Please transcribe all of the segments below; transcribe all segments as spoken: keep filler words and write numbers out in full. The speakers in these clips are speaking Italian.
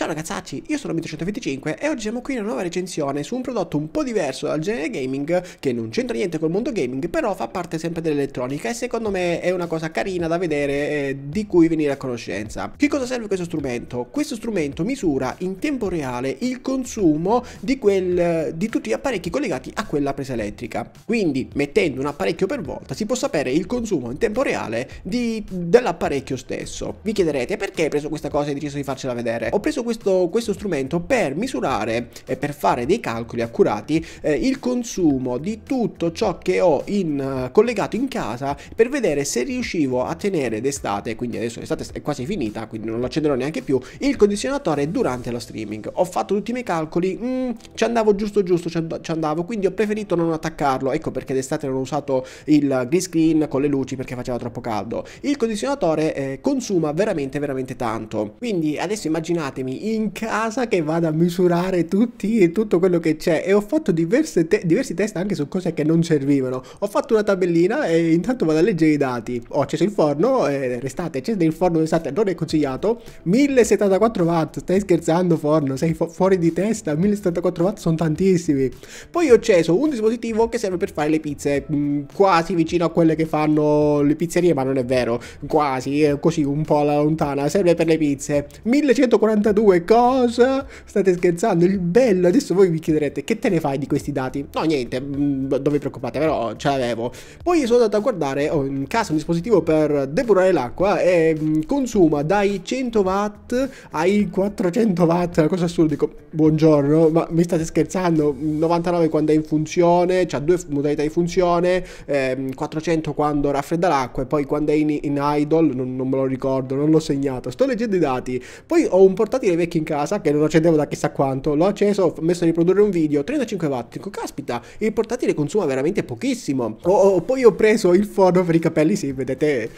Ciao ragazzacci, io sono Mito centoventicinque e oggi siamo qui in una nuova recensione su un prodotto un po' diverso dal genere gaming, che non c'entra niente col mondo gaming, però fa parte sempre dell'elettronica e secondo me è una cosa carina da vedere e di cui venire a conoscenza. Che cosa serve questo strumento? Questo strumento misura in tempo reale il consumo di, quel, di tutti gli apparecchi collegati a quella presa elettrica. Quindi mettendo un apparecchio per volta si può sapere il consumo in tempo reale dell'apparecchio stesso. Vi chiederete perché hai preso questa cosa e hai deciso di farcela vedere? Ho preso Questo, questo strumento per misurare e per fare dei calcoli accurati eh, il consumo di tutto ciò che ho in, uh, collegato in casa, per vedere se riuscivo a tenere d'estate, quindi adesso l'estate è quasi finita, quindi non lo accenderò neanche più, il condizionatore durante lo streaming. Ho fatto tutti i miei calcoli, mm, ci andavo giusto giusto, ci andavo, quindi ho preferito non attaccarlo, ecco perché d'estate non ho usato il green screen con le luci perché faceva troppo caldo. Il condizionatore eh, consuma veramente veramente tanto, quindi adesso immaginatemi in casa che vado a misurare tutti, tutto quello che c'è, e ho fatto diverse te diversi test anche su cose che non servivano. Ho fatto una tabellina e intanto vado a leggere i dati. Ho acceso il forno, eh, restate, c'è del forno restate, non è consigliato, mille settantaquattro watt, stai scherzando forno, sei fu fuori di testa, mille settantaquattro watt sono tantissimi. Poi ho acceso un dispositivo che serve per fare le pizze, mh, quasi vicino a quelle che fanno le pizzerie, ma non è vero, quasi, eh, così un po' alla lontana, serve per le pizze, millecentoquarantadue. Cosa? State scherzando? Il bello, adesso voi vi chiederete che te ne fai di questi dati? No, niente, non vi preoccupate, però ce l'avevo. Poi sono andato a guardare, ho in casa un dispositivo per depurare l'acqua e consuma dai cento watt ai quattrocento watt, una cosa assurda. Dico, buongiorno, ma mi state scherzando? novantanove quando è in funzione, c'ha due modalità di funzione, ehm, quattrocento quando raffredda l'acqua e poi quando è in, in idle, non, non me lo ricordo, non l'ho segnato, sto leggendo i dati. Poi ho un portatile vecchi in casa che non accendevo da chissà quanto, l'ho acceso, ho messo a riprodurre un video, trentacinque watt, dico, caspita, il portatile consuma veramente pochissimo. Oh, oh, poi ho preso il forno per i capelli, sì, vedete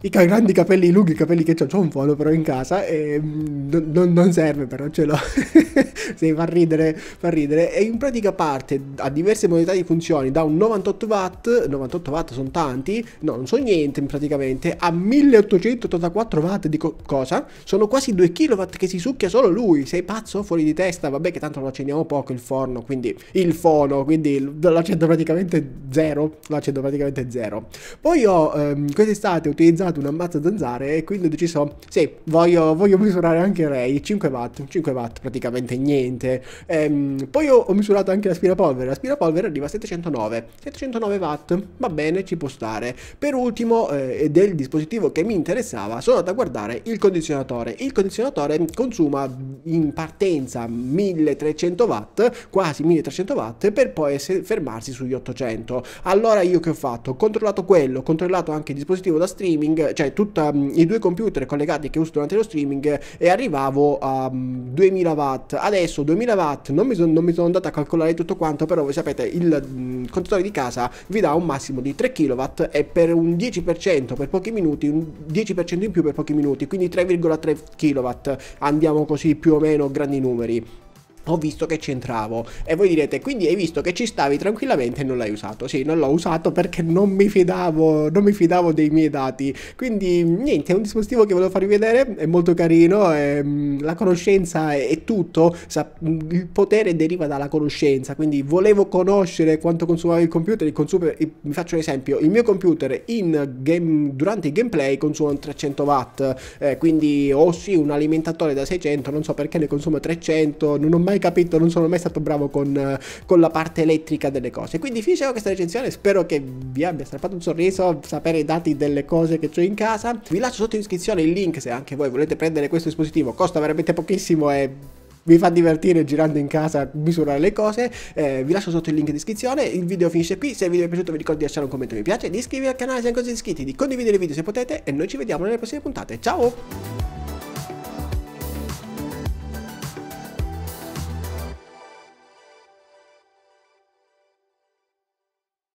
i grandi capelli lunghi, i capelli che ho, c'ho un forno però in casa e non, non serve, però ce l'ho. Sì, fa ridere, fa ridere. E in pratica parte a diverse modalità di funzioni, da un novantotto watt, novantotto watt sono tanti, no, non so niente praticamente, a milleottocentottantaquattro watt, dico, cosa? Sono quasi due kilowatt che si succhia solo lui, sei pazzo? Fuori di testa, vabbè che tanto lo accendiamo poco il forno, quindi il fono, quindi lo accendo praticamente zero, lo accendo praticamente zero. Poi ho ehm, quest'estate utilizzato una mazza zanzare e quindi ho deciso, sì, voglio, voglio misurare anche lei, cinque watt, cinque watt praticamente niente. Ehm, poi ho, ho misurato anche l'aspirapolvere, l'aspirapolvere arriva a settecentonove, settecentonove watt, va bene, ci può stare. Per ultimo, eh, del dispositivo che mi interessava, sono andato a guardare il condizionatore. Il condizionatore consuma in partenza milletrecento watt, quasi milletrecento watt, per poi fermarsi sugli ottocento. Allora io che ho fatto? Ho controllato quello, ho controllato anche il dispositivo da streaming, cioè tutti i due computer collegati che uso durante lo streaming, e arrivavo a um, duemila watt. Adesso duemila watt non mi, son, non mi sono andato a calcolare tutto quanto, però voi sapete il mm, contatore di casa vi dà un massimo di tre kilowatt e per un dieci per cento per pochi minuti, un dieci per cento in più per pochi minuti, quindi tre virgola tre kilowatt, andiamo così più o meno grandi numeri. Ho visto che c'entravo, e voi direte, quindi hai visto che ci stavi tranquillamente e non l'hai usato. Sì, non l'ho usato perché non mi fidavo non mi fidavo dei miei dati, quindi niente, è un dispositivo che volevo farvi vedere, è molto carino, è, la conoscenza è, è tutto, sa, il potere deriva dalla conoscenza, quindi volevo conoscere quanto consumava il computer, il consumo, vi faccio un esempio, il mio computer in game, durante il gameplay consuma trecento watt, eh, quindi ho oh sì un alimentatore da seicento, non so perché ne consuma trecento, non ho mai capito, non sono mai stato bravo con, con la parte elettrica delle cose. Quindi finisco questa recensione, spero che vi abbia strappato un sorriso sapere i dati delle cose che ho in casa. Vi lascio sotto in descrizione il link se anche voi volete prendere questo dispositivo, costa veramente pochissimo e vi fa divertire girando in casa, misurare le cose. Eh, vi lascio sotto il link in descrizione, il video finisce qui, se il video vi è piaciuto vi ricordo di lasciare un commento mi piace, di iscrivervi al canale se non siete iscritti, di condividere il video se potete e noi ci vediamo nelle prossime puntate, ciao!